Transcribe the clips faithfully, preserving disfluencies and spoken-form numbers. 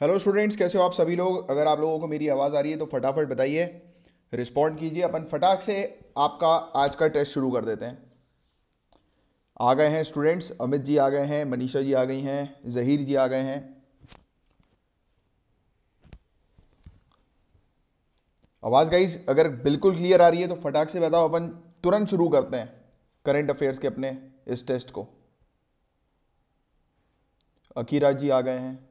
Hello students, कैसे हो आप सभी लोग। अगर आप लोगों को मेरी आवाज़ आ रही है तो फटाफट बताइए, रिस्पॉन्ड कीजिए। अपन फटाक से आपका आज का टेस्ट शुरू कर देते हैं। आ गए हैं स्टूडेंट्स, अमित जी आ गए हैं, मनीषा जी आ गई हैं, जहीर जी आ गए हैं। आवाज़ गाइस अगर बिल्कुल क्लियर आ रही है तो फटाक से बताओ, अपन तुरंत शुरू करते हैं करंट अफेयर्स के अपने इस टेस्ट को। अकीरा जी आ गए हैं,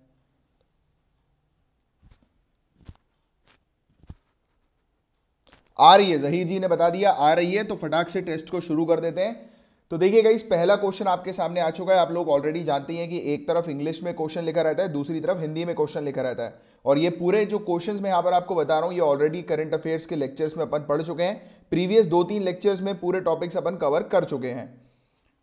आ रही है, जहीर जी ने बता दिया आ रही है, तो फटाक से टेस्ट को शुरू कर देते हैं। तो देखिए गाइस, पहला क्वेश्चन आपके सामने आ चुका है। आप लोग ऑलरेडी जानते हैं कि एक तरफ इंग्लिश में क्वेश्चन लिखा रहता है, दूसरी तरफ हिंदी में क्वेश्चन लिखा रहता है, और ये पूरे जो क्वेश्चंस मैं यहाँ पर आपको बता रहा हूँ ये ऑलरेडी करंट अफेयर्स के लेक्चर्स में अपन पढ़ चुके हैं। प्रीवियस दो तीन लेक्चर्स में पूरे टॉपिक्स अपन कवर कर चुके हैं।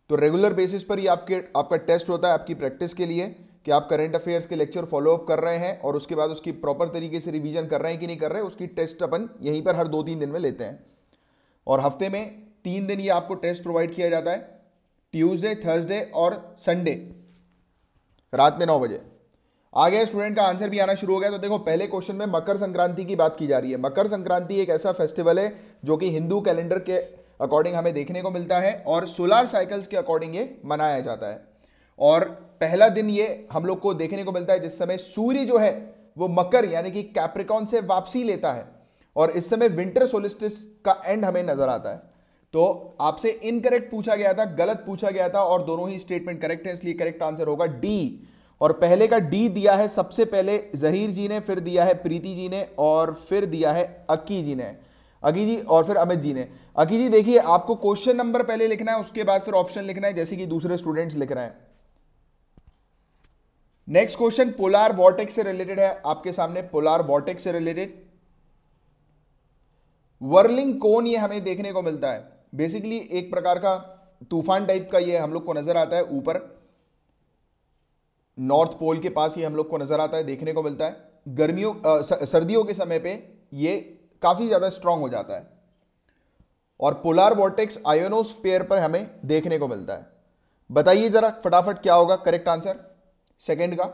तो रेगुलर बेसिस पर ये आपके आपका टेस्ट होता है आपकी प्रैक्टिस के लिए कि आप करंट अफेयर्स के लेक्चर फॉलोअप कर रहे हैं और उसके बाद उसकी प्रॉपर तरीके से रिवीजन कर रहे हैं कि नहीं कर रहे हैं, उसकी टेस्ट अपन यहीं पर हर दो तीन दिन में लेते हैं। और हफ्ते में तीन दिन ये आपको टेस्ट प्रोवाइड किया जाता है, ट्यूसडे, थर्सडे और संडे रात में नौ बजे। आ गया स्टूडेंट का आंसर भी आना शुरू हो गया। तो देखो पहले क्वेश्चन में मकर संक्रांति की बात की जा रही है। मकर संक्रांति एक ऐसा फेस्टिवल है जो कि हिंदू कैलेंडर के अकॉर्डिंग हमें देखने को मिलता है और सोलर साइकिल्स के अकॉर्डिंग ये मनाया जाता है। और पहला दिन ये हम लोग को देखने को मिलता है जिस समय सूर्य जो है वो मकर यानी कि कैप्रिकॉन से वापसी लेता है और इस समय विंटर सोलिस्टिस का एंड हमें नजर आता है। तो आपसे इनकरेक्ट पूछा गया था, गलत पूछा गया था, और दोनों ही स्टेटमेंट करेक्ट है, इसलिए करेक्ट आंसर होगा डी। और पहले का डी दिया है सबसे पहले जहीर जी ने, फिर दिया है प्रीति जी ने, और फिर दिया है अकी जी ने, अकी जी और फिर अमित जी ने। अकी जी देखिए, आपको क्वेश्चन नंबर पहले लिखना है, उसके बाद फिर ऑप्शन लिखना है, जैसे कि दूसरे स्टूडेंट्स लिख रहे हैं। नेक्स्ट क्वेश्चन पोलार वॉर्टेक्स से रिलेटेड है आपके सामने, पोलार वॉर्टेक्स से रिलेटेड। वर्लिंग कोन ये हमें देखने को मिलता है, बेसिकली एक प्रकार का तूफान टाइप का ये हम लोग को नजर आता है ऊपर नॉर्थ पोल के पास, ये हम लोग को नजर आता है, देखने को मिलता है। गर्मियों आ, सर्दियों के समय पे ये काफी ज्यादा स्ट्रांग हो जाता है और पोलार वॉर्टेक्स आयोनोस्फीयर पर हमें देखने को मिलता है। बताइए जरा फटाफट क्या होगा करेक्ट आंसर सेकेंड का।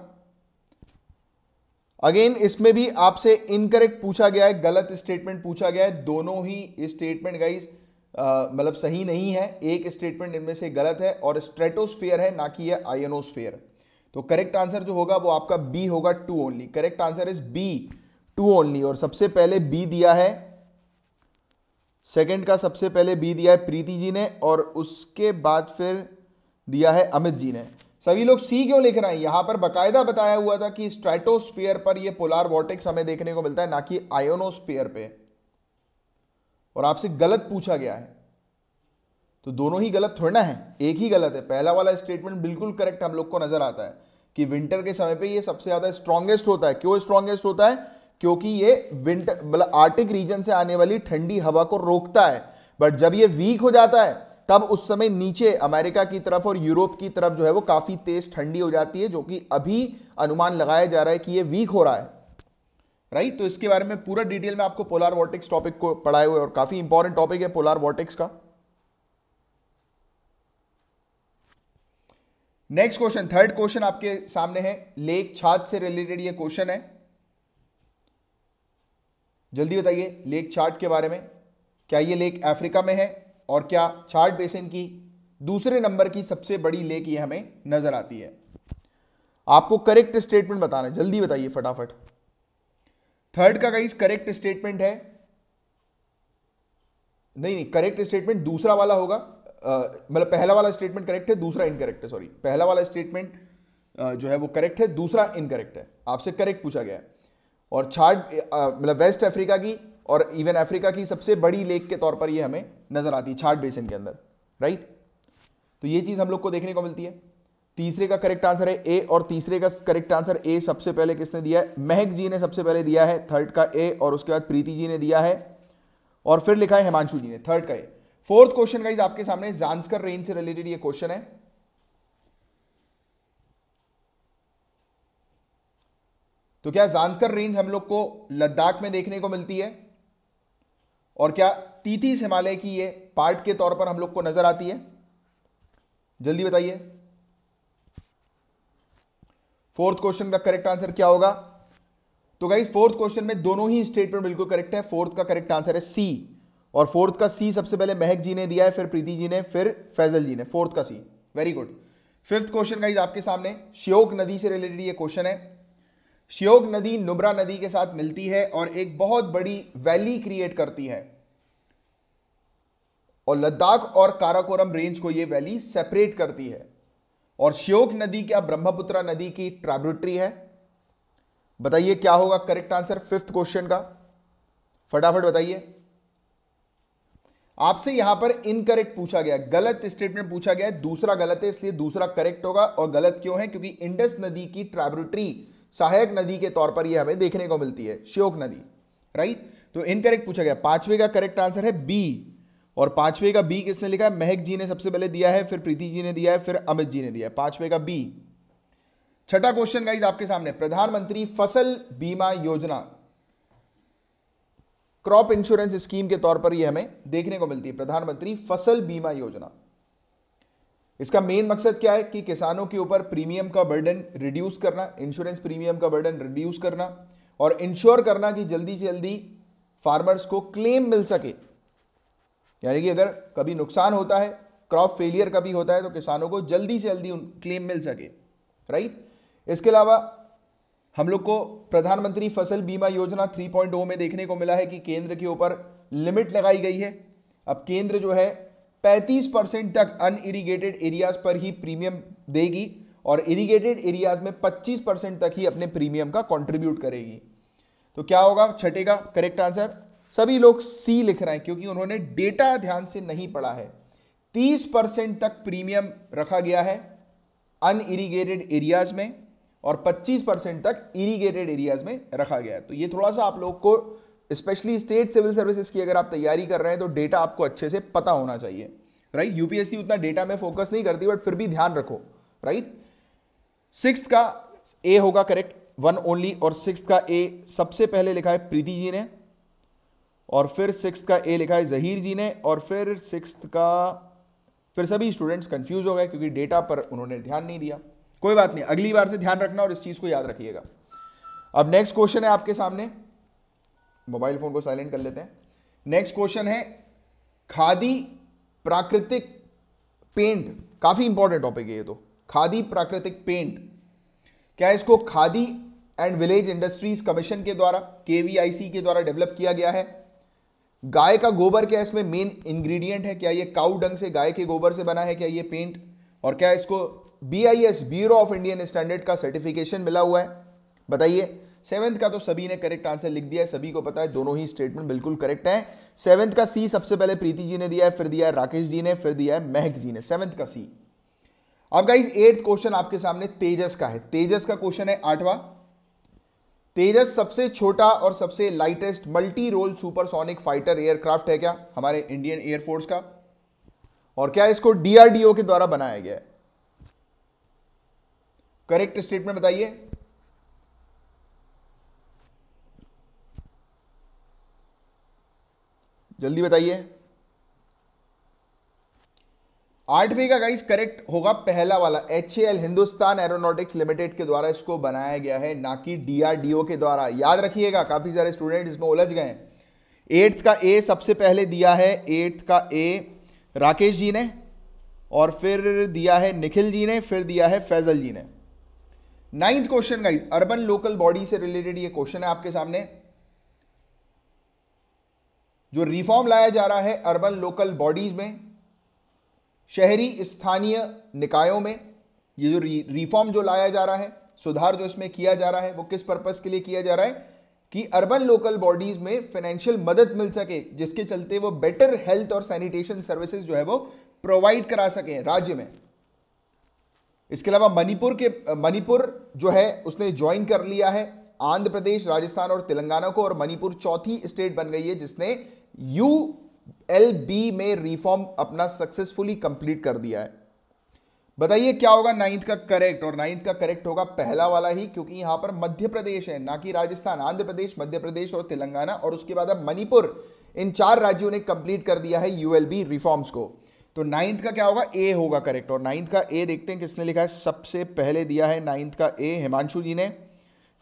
अगेन इसमें भी आपसे इनकरेक्ट पूछा गया है, गलत स्टेटमेंट पूछा गया है, दोनों ही स्टेटमेंट गाइज मतलब सही नहीं है, एक स्टेटमेंट इनमें से गलत है और स्ट्रेटोस्फीयर है ना कि ये आयोनोस्फीयर। तो करेक्ट आंसर जो होगा वो आपका बी होगा, two only. Correct answer is B, two only. और सबसे पहले बी दिया है, सेकंड का सबसे पहले बी दिया है प्रीति जी ने और उसके बाद फिर दिया है अमित जी ने। सभी लोग सी क्यों लिख रहे हैं? यहां पर बकायदा बताया हुआ था कि स्ट्रेटोस्फीयर पर यह पोलार वॉर्टेक्स हमें देखने को मिलता है ना कि आयोनोस्फीयर पे, और आपसे गलत पूछा गया है। तो दोनों ही गलत थोड़ा ना है, एक ही गलत है। पहला वाला स्टेटमेंट बिल्कुल करेक्ट हम लोग को नजर आता है कि विंटर के समय पे ये सबसे ज्यादा स्ट्रॉन्गेस्ट होता है। क्यों स्ट्रॉन्गेस्ट होता है? क्योंकि ये विंटर मतलब आर्टिक रीजन से आने वाली ठंडी हवा को रोकता है। बट जब ये वीक हो जाता है तब उस समय नीचे अमेरिका की तरफ और यूरोप की तरफ जो है वो काफी तेज ठंडी हो जाती है, जो कि अभी अनुमान लगाया जा रहा है कि ये वीक हो रहा है, राइट right? तो इसके बारे में पूरा डिटेल में आपको पोलार वॉर्टेक्स टॉपिक को पढ़ाए हुए, और काफी इंपॉर्टेंट टॉपिक है पोलार वॉर्टेक्स का। नेक्स्ट क्वेश्चन, थर्ड क्वेश्चन आपके सामने है, लेक छाद से रिलेटेड ये क्वेश्चन है। जल्दी बताइए लेक छाद के बारे में, क्या ये लेक अफ्रीका में है और क्या छाद बेसिन की दूसरे नंबर की सबसे बड़ी लेक ये हमें नजर आती है। आपको करेक्ट स्टेटमेंट बताना है, जल्दी बताइए फटाफट। थर्ड का गाइस करेक्ट स्टेटमेंट है, नहीं नहीं करेक्ट स्टेटमेंट दूसरा वाला होगा, मतलब पहला वाला स्टेटमेंट करेक्ट है, दूसरा इनकरेक्ट है, सॉरी। पहला वाला स्टेटमेंट जो है वो करेक्ट है, दूसरा इनकरेक्ट है, आपसे करेक्ट पूछा गया है। और छाड मतलब वेस्ट अफ्रीका की और इवन अफ्रीका की सबसे बड़ी लेक के तौर पर ये हमें नजर आती है छाड बेसिन के अंदर, राइट right? तो ये चीज हम लोग को देखने को मिलती है। तीसरे का करेक्ट आंसर है ए, और तीसरे का करेक्ट आंसर ए सबसे पहले किसने दिया है? महक जी ने सबसे पहले दिया है थर्ड का ए, और उसके बाद प्रीति जी ने दिया है और फिर लिखा है हिमांशु जी ने थर्ड का ए। फोर्थ क्वेश्चन गाइस आपके सामने ज़ांस्कर रेंज से रिलेटेड ये क्वेश्चन है। तो क्या ज़ांस्कर रेंज हम लोग को लद्दाख में देखने को मिलती है और क्या तीतीस हिमालय की ये पार्ट के तौर पर हम लोग को नजर आती है? जल्दी बताइए। फोर्थ क्वेश्चन का करेक्ट आंसर क्या होगा? तो गाइस फोर्थ क्वेश्चन में दोनों ही स्टेटमेंट बिल्कुल करेक्ट है। फोर्थ का करेक्ट आंसर है सी, और फोर्थ का सी सबसे पहले महक जी ने दिया है, फिर प्रीति जी ने, फिर फैजल जी ने। फोर्थ का C, very good. Fifth question guys आपके सामने श्योक नदी से रिलेटेड ये क्वेश्चन है। श्योक नदी नुब्रा नदी के साथ मिलती है और एक बहुत बड़ी वैली क्रिएट करती है, और लद्दाख और काराकोरम रेंज को ये वैली सेपरेट करती है। और श्योक नदी क्या ब्रह्मपुत्रा नदी की ट्राइब्यूटरी है? बताइए क्या होगा करेक्ट आंसर फिफ्थ क्वेश्चन का, फटाफट बताइए। आपसे यहां पर इनकरेक्ट पूछा गया, गलत स्टेटमेंट पूछा गया है, दूसरा गलत है इसलिए दूसरा करेक्ट होगा। और गलत क्यों है? क्योंकि इंडस नदी की ट्राइब्यूटरी सहायक नदी के तौर पर यह हमें देखने को मिलती है, श्योक नदी, राइट। तो इनकरेक्ट पूछा गया। पांचवे का करेक्ट आंसर है बी, और पांचवे का बी किसने लिखा है? महक जी ने सबसे पहले दिया है, फिर प्रीति जी ने दिया है, फिर अमित जी ने दिया है। पांचवे का बी। छठा क्वेश्चन गाइस आपके सामने, प्रधानमंत्री फसल बीमा योजना क्रॉप इंश्योरेंस स्कीम के तौर पर यह हमें देखने को मिलती है। प्रधानमंत्री फसल बीमा योजना, इसका मेन मकसद क्या है? कि किसानों के ऊपर प्रीमियम का बर्डन रिड्यूस करना, इंश्योरेंस प्रीमियम का बर्डन रिड्यूस करना, और इंश्योर करना कि जल्दी से जल्दी फार्मर्स को क्लेम मिल सके। यानी कि अगर कभी नुकसान होता है, क्रॉप फेलियर कभी होता है, तो किसानों को जल्दी से जल्दी क्लेम मिल सके, राइट। इसके अलावा हम लोग को प्रधानमंत्री फसल बीमा योजना थ्री पॉइंट ओ में देखने को मिला है कि केंद्र के ऊपर लिमिट लगाई गई है। अब केंद्र जो है पैंतीस परसेंट तक अनइरिगेटेड एरियाज पर ही प्रीमियम देगी, और इरिगेटेड एरियाज में पच्चीस परसेंट तक ही अपने प्रीमियम का कंट्रीब्यूट करेगी। तो क्या होगा छठे का करेक्ट आंसर? सभी लोग सी लिख रहे हैं क्योंकि उन्होंने डेटा ध्यान से नहीं पढ़ा है। तीस परसेंट तक प्रीमियम रखा गया है अनइरिगेटेड एरियाज में, और पच्चीस परसेंट तक इरिगेटेड एरियाज में रखा गया है। तो ये थोड़ा सा आप लोग को, स्पेशली स्टेट सिविल सर्विसेज की अगर आप तैयारी कर रहे हैं, तो डेटा आपको अच्छे से पता होना चाहिए, राइट। यूपीएससी उतना डेटा में फोकस नहीं करती, बट फिर भी ध्यान रखो, राइट। सिक्स्थ का ए होगा करेक्ट, वन ओनली। और सिक्स्थ का ए सबसे पहले लिखा है प्रीति जी ने, और फिर सिक्स्थ का ए लिखा है जहीर जी ने, और फिर सिक्स्थ का फिर सभी स्टूडेंट्स कंफ्यूज हो गए क्योंकि डेटा पर उन्होंने ध्यान नहीं दिया। कोई बात नहीं, अगली बार से ध्यान रखना और इस चीज़ को याद रखिएगा। अब नेक्स्ट क्वेश्चन है आपके सामने, मोबाइल फ़ोन को साइलेंट कर लेते हैं। नेक्स्ट क्वेश्चन है खादी प्राकृतिक पेंट, काफ़ी इंपॉर्टेंट टॉपिक है ये तो। खादी प्राकृतिक पेंट, क्या इसको khadi and village industries commission के द्वारा, केवीआईसी के द्वारा डेवलप किया गया है? गाय का गोबर क्या इसमें मेन इंग्रेडिएंट है? क्या ये काऊ डंग से, गाय के गोबर से बना है क्या ये पेंट? और क्या इसको BIS, bureau of Indian standard का सर्टिफिकेशन मिला हुआ है? बताइए। सेवेंथ का तो सभी ने करेक्ट आंसर लिख दिया है, सभी को पता है, दोनों ही स्टेटमेंट बिल्कुल करेक्ट है। सेवेंथ का सी सबसे पहले प्रीति जी ने दिया है, फिर दिया है राकेश जी ने, फिर दिया है महक जी ने। सेवेंथ का सी। अब गाइस एट्थ क्वेश्चन आपके सामने तेजस का है। तेजस का क्वेश्चन है आठवां। तेजस सबसे छोटा और सबसे lightest multi role supersonic fighter aircraft है क्या हमारे इंडियन एयरफोर्स का? और क्या इसको डीआरडीओ के द्वारा बनाया गया है? करेक्ट स्टेटमेंट बताइए। जल्दी बताइए। आठवीं का गाइस करेक्ट होगा पहला वाला, एचएएल हिंदुस्तान एरोनॉटिक्स लिमिटेड के द्वारा इसको बनाया गया है, ना कि डीआरडीओ के द्वारा। याद रखिएगा, काफी सारे स्टूडेंट इसमें उलझ गए हैं। एट्थ का ए सबसे पहले दिया है, एट्थ का ए राकेश जी ने, और फिर दिया है निखिल जी ने, फिर दिया है फैजल जी ने। Ninth question guys urban local body से रिलेटेड ये क्वेश्चन है आपके सामने। जो रिफॉर्म लाया जा रहा है अर्बन लोकल बॉडीज में, शहरी स्थानीय निकायों में, ये जो री, रिफॉर्म जो लाया जा रहा है, सुधार जो इसमें किया जा रहा है, वो किस पर्पस के लिए किया जा रहा है? कि अर्बन लोकल बॉडीज में फाइनेंशियल मदद मिल सके, जिसके चलते वो बेटर हेल्थ और सैनिटेशन सर्विसेज जो है वो प्रोवाइड करा सके राज्य में। इसके अलावा मणिपुर के मणिपुर जो है उसने ज्वाइन कर लिया है आंध्र प्रदेश, राजस्थान और तेलंगाना को, और मणिपुर चौथी स्टेट बन गई है जिसने यू एल बी में रिफॉर्म अपना सक्सेसफुली कंप्लीट कर दिया है। बताइए क्या होगा नाइन्थ का करेक्ट? और नाइन्थ का करेक्ट होगा पहला वाला ही, क्योंकि यहां पर मध्य प्रदेश है, ना कि राजस्थान। आंध्र प्रदेश, मध्य प्रदेश और तेलंगाना, और उसके बाद अब मणिपुर, इन चार राज्यों ने कंप्लीट कर दिया है यूएलबी रिफॉर्म्स को। तो नाइन्थ का क्या होगा? ए होगा करेक्ट। और नाइन्थ का ए देखते हैं किसने लिखा है। सबसे पहले दिया है नाइन्थ का ए हिमांशु जी ने,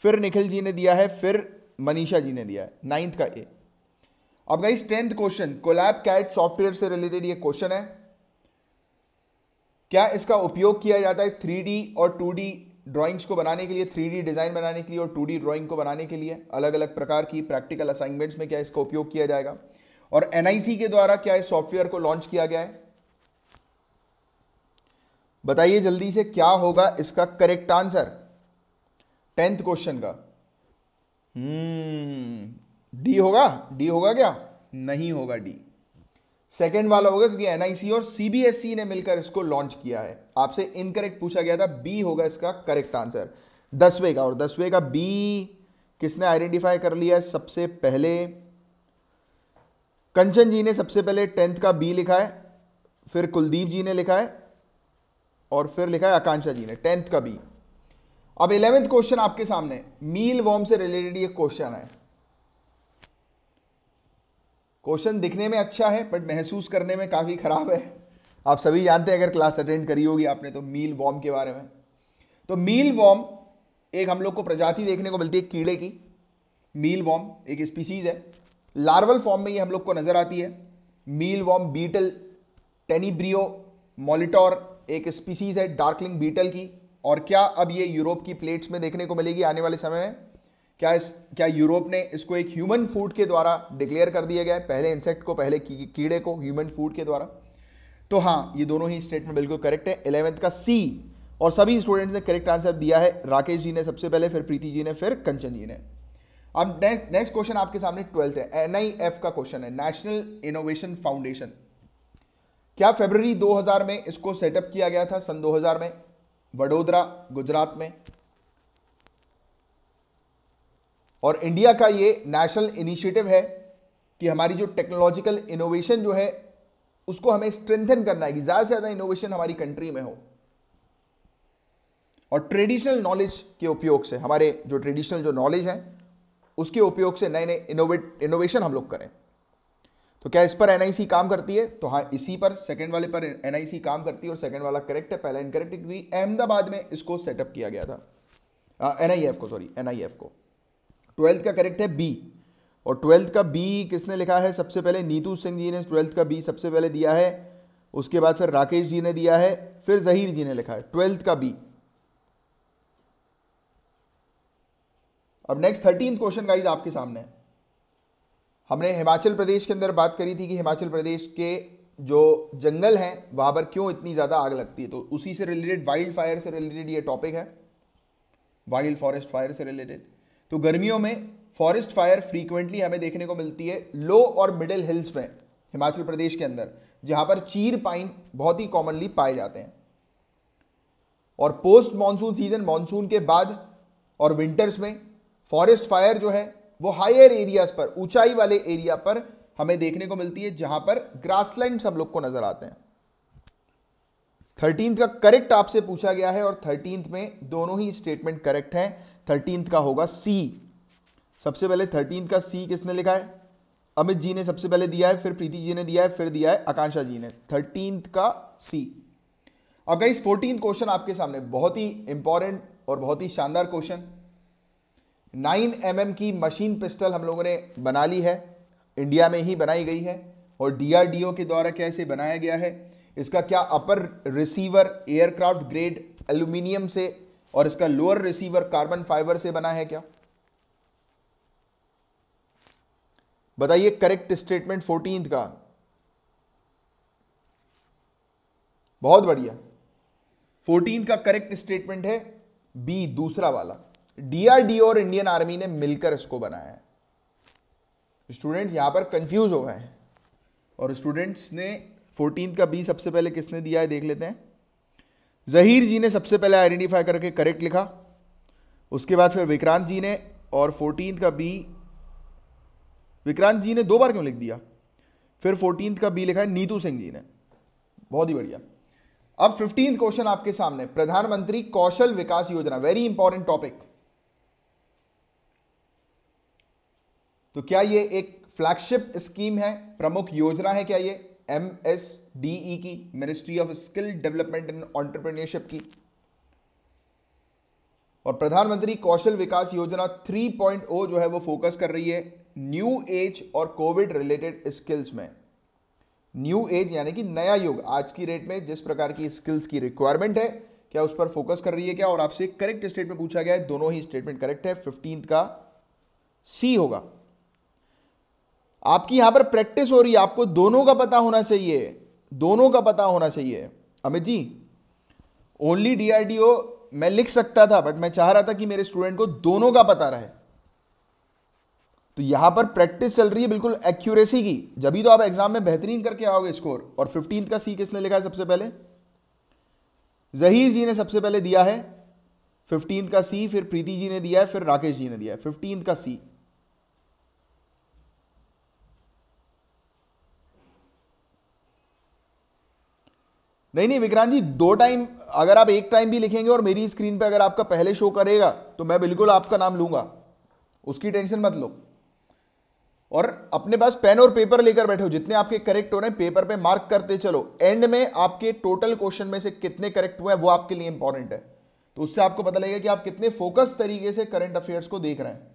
फिर निखिल जी ने दिया है, फिर मनीषा जी ने दिया है, नाइन्थ का ए। अब guys tenth question, CollabCAD software से रिलेटेड ये क्वेश्चन है। क्या इसका उपयोग किया जाता है थ्री डी और टू डी ड्राइंग्स को बनाने के लिए, थ्री डी डिज़ाइन बनाने के लिए और टू डी ड्राइंग को बनाने के लिए, अलग अलग प्रकार की प्रैक्टिकल असाइनमेंट्स में क्या इसका उपयोग किया जाएगा, और एनआईसी के द्वारा क्या इस सॉफ्टवेयर को लॉन्च किया गया है? बताइए जल्दी से क्या होगा इसका करेक्ट आंसर टेंथ क्वेश्चन का। हम्म डी होगा, डी होगा क्या? नहीं होगा डी, सेकेंड वाला होगा, क्योंकि एनआईसी और सीबीएसई ने मिलकर इसको लॉन्च किया है। आपसे इनकरेक्ट पूछा गया था, बी होगा इसका करेक्ट आंसर दसवें का। और दसवें का बी किसने आइडेंटिफाई कर लिया है सबसे पहले? कंचन जी ने सबसे पहले टेंथ का बी लिखा है, फिर कुलदीप जी ने लिखा है और फिर लिखा है आकांक्षा जी ने टेंथ का बी। अब इलेवेंथ क्वेश्चन आपके सामने, मील वर्म से रिलेटेड ये क्वेश्चन है। क्वेश्चन दिखने में अच्छा है बट महसूस करने में काफ़ी ख़राब है। आप सभी जानते हैं, अगर क्लास अटेंड करी होगी आपने तो मील वर्म के बारे में। तो मील वर्म एक हम लोग को प्रजाति देखने को मिलती है कीड़े की, मील वर्म एक स्पीसीज है, लार्वल फॉर्म में ये हम लोग को नज़र आती है। मील वर्म बीटल, टेनिब्रियो मोलिटोर एक स्पीसीज है डार्कलिंग बीटल की। और क्या अब ये यूरोप की प्लेट्स में देखने को मिलेगी आने वाले समय में? क्या इस क्या यूरोप ने इसको एक ह्यूमन फूड के द्वारा डिक्लेयर कर दिया गया है? पहले इंसेक्ट को, पहले की, कीड़े को ह्यूमन फूड के द्वारा। तो हाँ, ये दोनों ही स्टेटमेंट बिल्कुल करेक्ट है। इलेवेंथ का सी, और सभी स्टूडेंट्स ने करेक्ट आंसर दिया है। राकेश जी ने सबसे पहले, फिर प्रीति जी ने, फिर कंचन जी ने। अब नेक्स्ट नेक्स्ट क्वेश्चन आपके सामने ट्वेल्थ है, एन आई एफ का क्वेश्चन है, नेशनल इनोवेशन फाउंडेशन। क्या फरवरी दो हज़ार में इसको सेटअप किया गया था? सन दो हज़ार में वडोदरा गुजरात में। और इंडिया का ये नेशनल इनिशिएटिव है कि हमारी जो टेक्नोलॉजिकल इनोवेशन जो है उसको हमें स्ट्रेंथन करना है कि ज़्यादा से ज़्यादा इनोवेशन हमारी कंट्री में हो, और ट्रेडिशनल नॉलेज के उपयोग से, हमारे जो ट्रेडिशनल जो नॉलेज है उसके उपयोग से नए नए इनोवेट इनोवेशन हम लोग करें। तो क्या इस पर एनआईसी काम करती है? तो हाँ, इसी पर, सेकंड वाले पर एनआईसी काम करती है, और सेकंड वाला करेक्ट है, पहला इनकरेक्ट है क्योंकि अहमदाबाद में इसको सेटअप किया गया था, एनआईएफ को, सॉरी एनआईएफ को। ट्वेल्थ का करेक्ट है बी, और ट्वेल्थ का बी किसने लिखा है सबसे पहले? नीतू सिंह जी ने ट्वेल्थ का बी सबसे पहले दिया है, उसके बाद फिर राकेश जी ने दिया है, फिर जहीर जी ने लिखा है ट्वेल्थ का बी। अब नेक्स्ट थर्टीन क्वेश्चन गाइज आपके सामने है। हमने हिमाचल प्रदेश के अंदर बात करी थी कि हिमाचल प्रदेश के जो जंगल हैं वहाँ पर क्यों इतनी ज़्यादा आग लगती है, तो उसी से रिलेटेड, वाइल्ड फायर से रिलेटेड ये टॉपिक है, वाइल्ड फॉरेस्ट फायर से रिलेटेड। तो गर्मियों में फॉरेस्ट फायर फ्रीक्वेंटली हमें देखने को मिलती है लो और मिडिल हिल्स में हिमाचल प्रदेश के अंदर, जहाँ पर चीड़ पाइन बहुत ही कॉमनली पाए जाते हैं। और पोस्ट मानसून सीजन, मानसून के बाद और विंटर्स में फॉरेस्ट फायर जो है वो हायर एरियाज पर, ऊंचाई वाले एरिया पर हमें देखने को मिलती है, जहां पर ग्रासलैंड्स हम लोग को नजर आते हैं। थर्टीन्थ का करेक्ट आपसे पूछा गया है, और थर्टीन्थ में दोनों ही स्टेटमेंट करेक्ट हैं। थर्टीन्थ का होगा सी। सबसे पहले थर्टीन्थ का सी किसने लिखा है? अमित जी ने सबसे पहले दिया है, फिर प्रीति जी ने दिया है, फिर दिया है आकांक्षा जी ने। थर्टीन्थ का सी। अब गाइस फोर्टीन्थ क्वेश्चन आपके सामने, बहुत ही इंपॉर्टेंट और बहुत ही शानदार क्वेश्चन। नाइन एम एम की मशीन पिस्टल हम लोगों ने बना ली है, इंडिया में ही बनाई गई है, और डीआरडीओ के द्वारा क्या इसे बनाया गया है? इसका क्या upper receiver aircraft grade aluminium से और इसका लोअर रिसीवर कार्बन फाइबर से बना है क्या? बताइए करेक्ट स्टेटमेंट फोर्टीन्थ का। बहुत बढ़िया, फोर्टीन्थ का करेक्ट स्टेटमेंट है बी, दूसरा वाला। डीआरडीओ और इंडियन आर्मी ने मिलकर इसको बनाया है। स्टूडेंट्स यहां पर कंफ्यूज हो गए हैं, और स्टूडेंट्स ने फोर्टीन्थ का बी सबसे पहले किसने दिया है देख लेते हैं। जहीर जी ने सबसे पहले आइडेंटिफाई करके करेक्ट लिखा, उसके बाद फिर विक्रांत जी ने, और फोर्टीन्थ का बी विक्रांत जी ने दो बार क्यों लिख दिया? फिर फोर्टीन्थ का बी लिखा है नीतू सिंह जी ने। बहुत ही बढ़िया। अब फिफ्टीन्थ क्वेश्चन आपके सामने, प्रधानमंत्री कौशल विकास योजना, वेरी इंपॉर्टेंट टॉपिक। तो क्या ये एक फ्लैगशिप स्कीम है, प्रमुख योजना है क्या ये एम एस डी ई की, ministry of skill development and entrepreneurship की? और प्रधानमंत्री कौशल विकास योजना थ्री पॉइंट ओ जो है वो फोकस कर रही है न्यू एज और कोविड रिलेटेड स्किल्स में। न्यू एज यानी कि नया युग, आज की रेट में जिस प्रकार की स्किल्स की रिक्वायरमेंट है क्या उस पर फोकस कर रही है क्या, और आपसे करेक्ट स्टेटमेंट पूछा गया है, दोनों ही स्टेटमेंट करेक्ट है, फिफ्टींथ का सी होगा। आपकी यहां पर प्रैक्टिस हो रही है, आपको दोनों का पता होना चाहिए, दोनों का पता होना चाहिए। अमित जी ओनली डीआरडीओ मैं लिख सकता था बट मैं चाह रहा था कि मेरे स्टूडेंट को दोनों का पता रहे, तो यहां पर प्रैक्टिस चल रही है बिल्कुल एक्यूरेसी की, जब ही तो आप एग्जाम में बेहतरीन करके आओगे स्कोर। और फिफ्टींथ का सी किसने लिखा है सबसे पहले? जहीर जी ने सबसे पहले दिया है फिफ्टींथ का सी, फिर प्रीति जी ने दिया है, फिर राकेश जी ने दिया है फिफ्टींथ का सी। नहीं नहीं विक्रांत जी, दो टाइम अगर आप एक टाइम भी लिखेंगे और मेरी स्क्रीन पे अगर आपका पहले शो करेगा तो मैं बिल्कुल आपका नाम लूंगा, उसकी टेंशन मत लो। और अपने पास पेन और पेपर लेकर बैठो, जितने आपके करेक्ट हो रहे हैं पेपर पे मार्क करते चलो, एंड में आपके टोटल क्वेश्चन में से कितने करेक्ट हुए हैं वो आपके लिए इंपॉर्टेंट है, तो उससे आपको पता लगेगा कि आप कितने फोकस तरीके से करंट अफेयर्स को देख रहे हैं।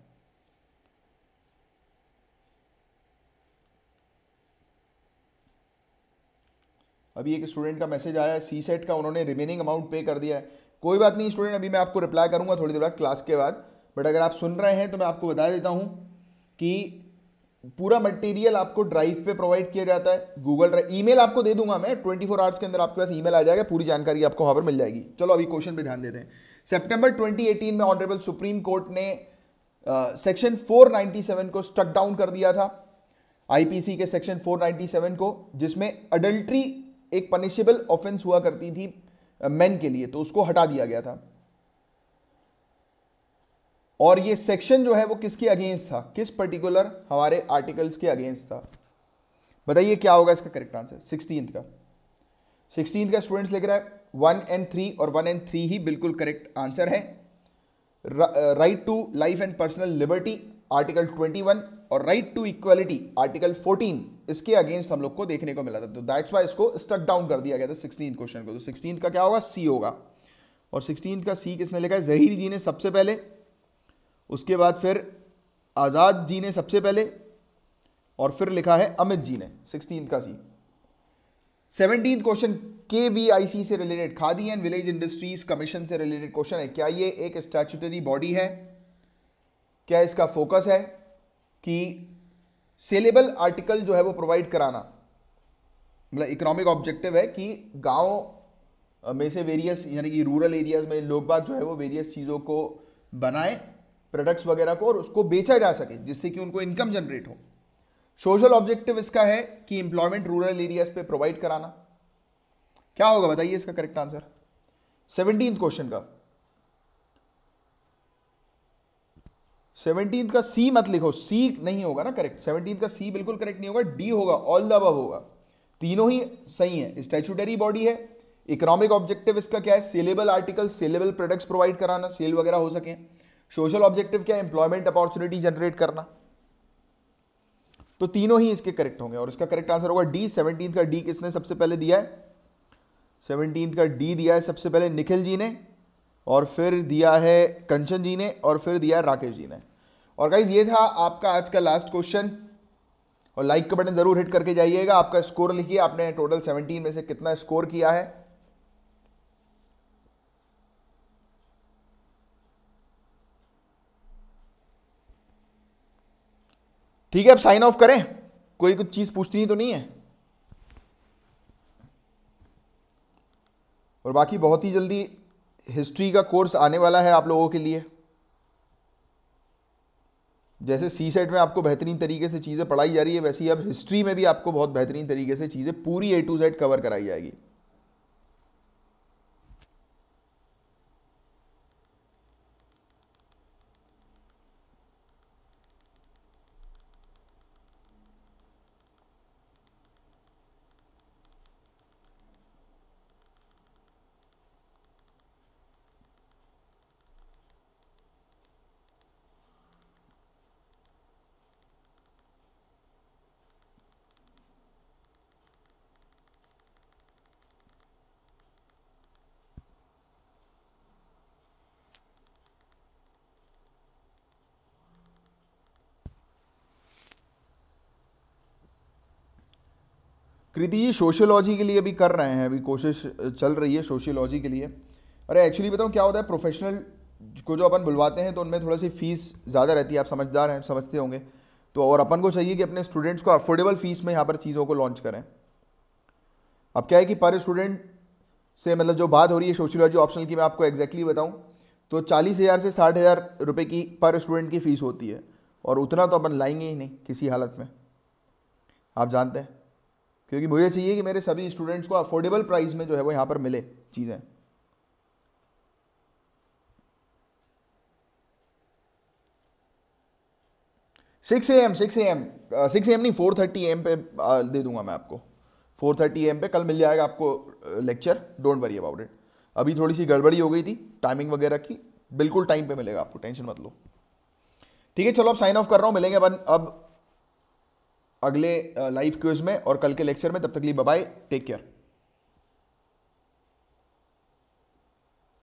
अभी एक स्टूडेंट का मैसेज आया है सी सेट का, उन्होंने रिमेनिंग अमाउंट पे कर दिया है। कोई बात नहीं स्टूडेंट, अभी मैं आपको रिप्लाई करूंगा थोड़ी देर बाद क्लास के बाद, बट अगर आप सुन रहे हैं तो मैं आपको बता देता हूं कि पूरा मटेरियल आपको ड्राइव पे प्रोवाइड किया जाता है, गूगल ड्राइव, ईमेल आपको दे दूंगा मैं, ट्वेंटी फोर आवर्स के अंदर आपके पास ईमेल आ जाएगा, पूरी जानकारी आपको वहाँ पर मिल जाएगी। चलो अभी क्वेश्चन पर ध्यान देते हैं। सेप्टेम्बर ट्वेंटी एटीन में ऑनरेबल सुप्रीम कोर्ट ने सेक्शन फोर नाइन्टी सेवन को स्टक डाउन कर दिया था, आईपीसी के सेक्शन फोर नाइन्टी सेवन को, जिसमें अडल्ट्री एक पनिशेबल ऑफेंस हुआ करती थी मेन के लिए, तो उसको हटा दिया गया था। और ये सेक्शन जो है वो किसके अगेंस्ट था, किस पर्टिकुलर हमारे आर्टिकल्स के अगेंस्ट था, बताइए क्या होगा इसका करेक्ट आंसर। सिक्सटीन का सिक्सटीन का स्टूडेंट्स लिख रहा है वन एंड थ्री, और वन एंड थ्री ही बिल्कुल करेक्ट आंसर है। Right to life and personal liberty article twenty one और right to equality article fourteen, इसके अगेंस्ट हम लोग को देखने को मिला था, तो दैट्स व्हाई इसको स्टक डाउन कर दिया गया था सिक्सटीन क्वेश्चन को। तो सिक्सटीन का क्या होगा, सी होगा। और सिक्सटीन का सी किसने लिखा है, जहीर जी ने सबसे पहले, उसके बाद फिर आज़ाद जी ने सबसे पहले, और फिर लिखा है अमित जी ने सिक्सटीन का C. Seventeen question K V I C से related, khadi and village industries commission से रिलेटेड क्वेश्चन है। क्या ये एक स्टैट्यूटरी बॉडी है, क्या इसका फोकस है कि सेलेबल आर्टिकल जो है वो प्रोवाइड कराना, मतलब इकोनॉमिक ऑब्जेक्टिव है कि गांव में से वेरियस यानी कि रूरल एरियाज में लोग बात जो है वो वेरियस चीज़ों को बनाएं, प्रोडक्ट्स वगैरह को, और उसको बेचा जा सके जिससे कि उनको इनकम जनरेट हो। सोशल ऑब्जेक्टिव इसका है कि एम्प्लॉयमेंट रूरल एरियाज पे प्रोवाइड कराना। क्या होगा बताइए इसका करेक्ट आंसर सेवनटीन क्वेश्चन का। सेवनटीन का सी मत लिखो, सी नहीं होगा ना करेक्ट, सेवनटीन का सी बिल्कुल करेक्ट नहीं होगा, डी होगा, ऑल द अबव होगा, तीनों ही सही है। स्टैट्यूटरी बॉडी है, इकोनॉमिक ऑब्जेक्टिव इसका क्या है, saleable article, saleable products provide कराना, सेल वगैरह हो सके। सोशल ऑब्जेक्टिव क्या है, एम्प्लॉयमेंट अपॉर्चुनिटी जनरेट करना, तो तीनों ही इसके करेक्ट होंगे और इसका करेक्ट आंसर होगा डी। सेवनटीन का डी किसने सबसे पहले दिया है, सेवनटीन का डी दिया है सबसे पहले निखिल जी ने, और फिर दिया है कंचन जी ने, और फिर दिया है राकेश जी ने। और गाइज ये था आपका आज का लास्ट क्वेश्चन, और लाइक का बटन जरूर हिट करके जाइएगा। आपका स्कोर लिखिए, आपने टोटल सेवनटीन में से कितना स्कोर किया है। ठीक है, अब साइन ऑफ करें, कोई कुछ चीज पूछनी तो नहीं है। और बाकी बहुत ही जल्दी हिस्ट्री का कोर्स आने वाला है आप लोगों के लिए, जैसे सी सेट में आपको बेहतरीन तरीके से चीज़ें पढ़ाई जा रही है, वैसे ही अब हिस्ट्री में भी आपको बहुत बेहतरीन तरीके से चीज़ें पूरी ए टू जेड कवर कराई जाएगी। कृति जी सोशियोलॉजी के लिए भी कर रहे हैं, अभी कोशिश चल रही है सोशियोलॉजी के लिए। अरे एक्चुअली बताऊँ क्या होता है, प्रोफेशनल को जो अपन बुलवाते हैं तो उनमें थोड़ा सी फीस ज़्यादा रहती है, आप समझदार हैं, समझते होंगे। तो और अपन को चाहिए कि अपने स्टूडेंट्स को अफोर्डेबल फ़ीस में यहाँ पर चीज़ों को लॉन्च करें। अब क्या है कि पर स्टूडेंट से मतलब जो बात हो रही है सोशियोलॉजी ऑप्शनल की, मैं आपको एग्जैक्टली बताऊं तो चालीस हज़ार से साठ हज़ार रुपये की पर स्टूडेंट की फ़ीस होती है, और उतना तो अपन लाएंगे ही नहीं किसी हालत में, आप जानते हैं, क्योंकि मुझे चाहिए कि मेरे सभी स्टूडेंट्स को अफोर्डेबल प्राइस में जो है वो यहाँ पर मिले चीज़ें। सिक्स ए एम नहीं फोर थर्टी ए एम पे दे दूंगा मैं आपको, फोर थर्टी ए एम पे कल मिल जाएगा आपको lecture, don't worry about it. अभी थोड़ी सी गड़बड़ी हो गई थी टाइमिंग वगैरह की, बिल्कुल टाइम पे मिलेगा आपको, टेंशन मत लो। ठीक है, चलो अब साइन ऑफ कर रहा हूँ, मिलेंगे अपन अब अगले लाइव क्विज में और कल के लेक्चर में। तब तक के लिए बाय बाय, टेक केयर।